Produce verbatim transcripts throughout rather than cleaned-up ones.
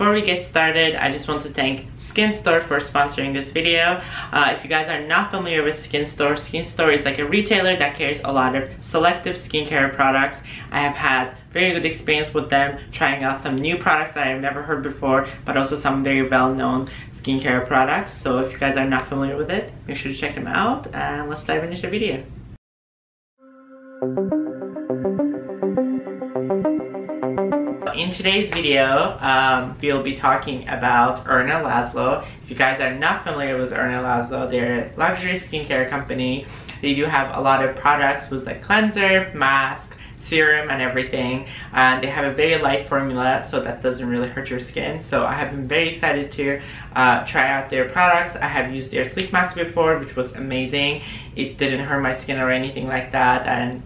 before we get started, I just want to thank Skin Store for sponsoring this video. Uh, if you guys are not familiar with Skin Store, Skin Store is like a retailer that carries a lot of selective skincare products. I have had very good experience with them, trying out some new products that I've never heard before, but also some very well-known skincare products. So if you guys are not familiar with it, make sure to check them out, and let's dive into the video. In today's video, um, we'll be talking about Erno Laszlo. If you guys are not familiar with Erno Laszlo, they're a luxury skincare company. They do have a lot of products with like cleanser, mask, serum, and everything. Uh, they have a very light formula, so that doesn't really hurt your skin. So I have been very excited to uh, try out their products. I have used their sleep mask before, which was amazing. It didn't hurt my skin or anything like that, and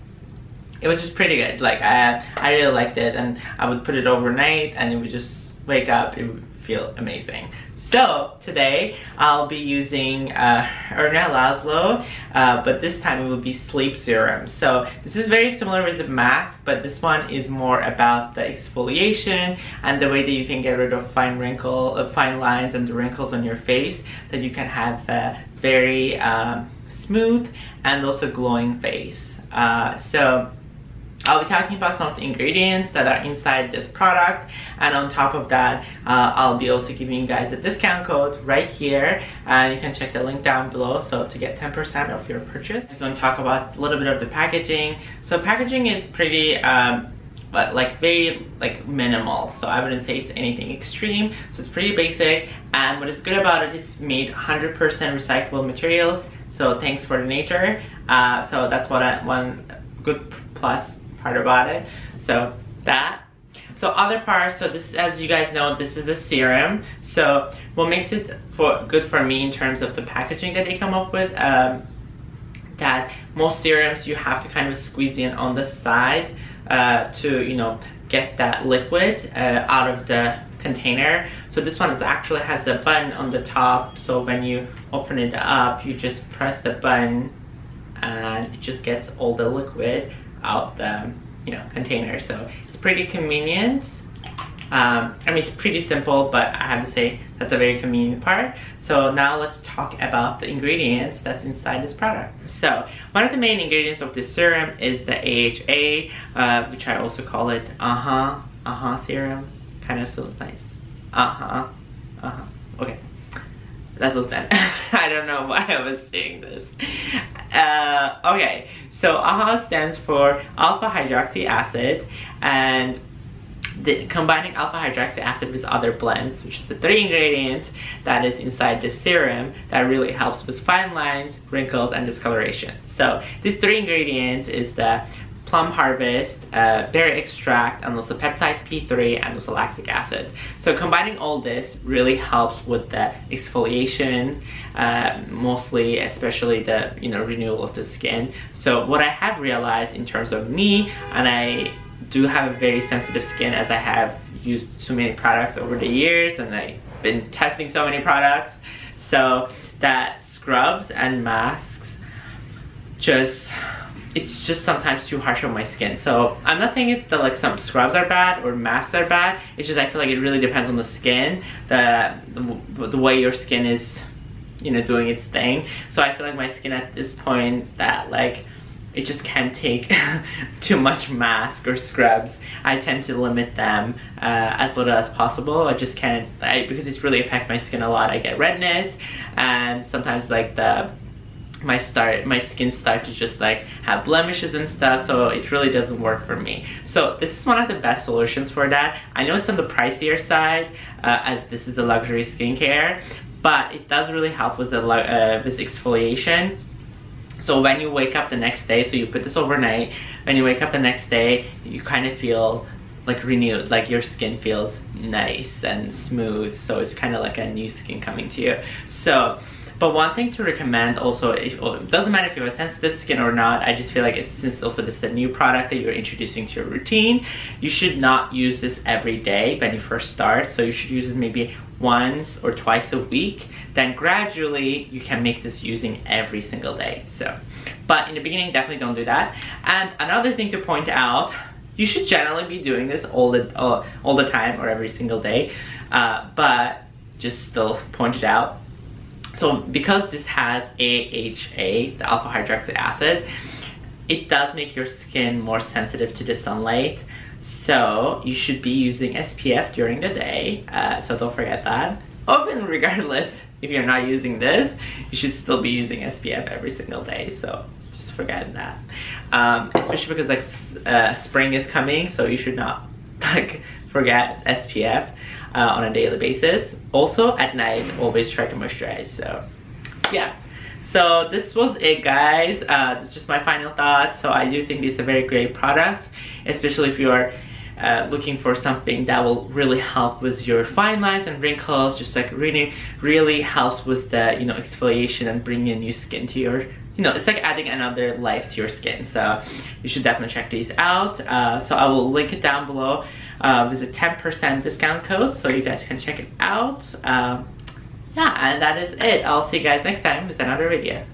it was just pretty good. Like I, I really liked it, and I would put it overnight, and it would just wake up. It would feel amazing. So today I'll be using uh, Erno Laszlo, uh, but this time it will be sleep serum. So this is very similar with the mask, but this one is more about the exfoliation and the way that you can get rid of fine wrinkle, uh, fine lines, and the wrinkles on your face. That you can have a very um, smooth and also glowing face. Uh, so. I'll be talking about some of the ingredients that are inside this product, and on top of that, uh, I'll be also giving you guys a discount code right here, and uh, you can check the link down below so to get ten percent off your purchase. I'm just going to talk about a little bit of the packaging. So packaging is pretty um, but like very like minimal, so I wouldn't say it's anything extreme. So it's pretty basic, and what is good about it is made one hundred percent recyclable materials, so thanks for the nature. Uh, so that's what I, one good plus part about it. So that. So other parts. So this, as you guys know, this is a serum. So what makes it for good for me in terms of the packaging that they come up with, um, that most serums you have to kind of squeeze in on the side uh, to you know get that liquid uh, out of the container. So this one is actually has a button on the top. So when you open it up, you just press the button, and it just gets all the liquid out the you know container. So it's pretty convenient. um, I mean, it's pretty simple, but I have to say that's a very convenient part. So now let's talk about the ingredients that's inside this product. So one of the main ingredients of this serum is the A H A, uh, which I also call it A H A, A H A serum. Kind of sounds nice. A H A, A H A, okay, that's what's that. I don't know why I was saying this. Uh, okay, so A H A stands for alpha hydroxy acid, and the, combining alpha hydroxy acid with other blends, which is the three ingredients that is inside this serum, that really helps with fine lines, wrinkles, and discoloration. So these three ingredients is the plum harvest, uh, berry extract, and also peptide P three, and also lactic acid. So combining all this really helps with the exfoliation, uh, mostly, especially the you know renewal of the skin. So what I have realized in terms of me, and I do have a very sensitive skin, as I have used so many products over the years, and I've been testing so many products, so that scrubs and masks just it's just sometimes too harsh on my skin. So I'm not saying it that like some scrubs are bad or masks are bad. It's just I feel like it really depends on the skin, the, the, the way your skin is, you know, doing its thing. So I feel like my skin at this point that like, it just can't take too much mask or scrubs. I tend to limit them uh, as little as possible. I just can't, I, because it really affects my skin a lot. I get redness, and sometimes like the my start my skin start to just like have blemishes and stuff, so it really doesn't work for me. So this is one of the best solutions for that. I know it's on the pricier side, uh, as this is a luxury skincare, but it does really help with the uh, with exfoliation. So when you wake up the next day, so you put this overnight, when you wake up the next day, you kind of feel like renewed, like your skin feels nice and smooth. So it's kind of like a new skin coming to you. So but one thing to recommend also, if, it doesn't matter if you have a sensitive skin or not, I just feel like it's, since also this is a new product that you're introducing to your routine, you should not use this every day when you first start. So you should use it maybe once or twice a week. Then gradually you can make this using every single day. So, but in the beginning, definitely don't do that. And another thing to point out, You should generally be doing this all the all, all the time or every single day, uh, but just still point it out. So because this has A H A, the alpha hydroxy acid, it does make your skin more sensitive to the sunlight. So you should be using S P F during the day, uh, so don't forget that. Even regardless, if you're not using this, you should still be using S P F every single day, so just forget that. Um, especially because like uh, spring is coming, so you should not like forget S P F uh, on a daily basis. Also at night, always try to moisturize. So yeah, so this was it, guys. Uh, it's just my final thoughts. So I do think it's a very great product, especially if you are Uh, looking for something that will really help with your fine lines and wrinkles, just like really really helps with the, you know, exfoliation and bringing a new skin to your, you know, it's like adding another life to your skin. So you should definitely check these out. Uh, so I will link it down below uh, with a ten percent discount code, so you guys can check it out. Um, yeah, and that is it. I'll see you guys next time with another video.